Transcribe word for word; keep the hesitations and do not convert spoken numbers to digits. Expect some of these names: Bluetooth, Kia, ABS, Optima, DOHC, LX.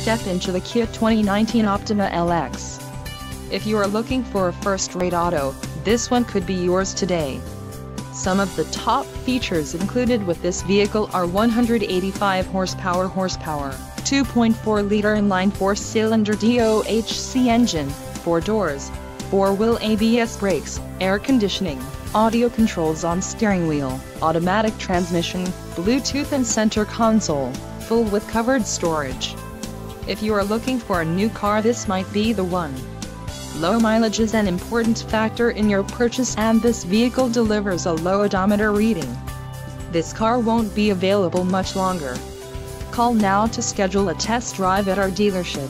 step into the Kia twenty nineteen Optima L X. If you are looking for a first-rate auto, this one could be yours today. Some of the top features included with this vehicle are one hundred eighty-five horsepower horsepower, two point four liter inline four-cylinder D O H C engine, four doors, four-wheel A B S brakes, air conditioning, audio controls on steering wheel, automatic transmission, Bluetooth and center console, full with covered storage. If you are looking for a new car, this might be the one. Low mileage is an important factor in your purchase, and this vehicle delivers a low odometer reading. This car won't be available much longer. Call now to schedule a test drive at our dealership.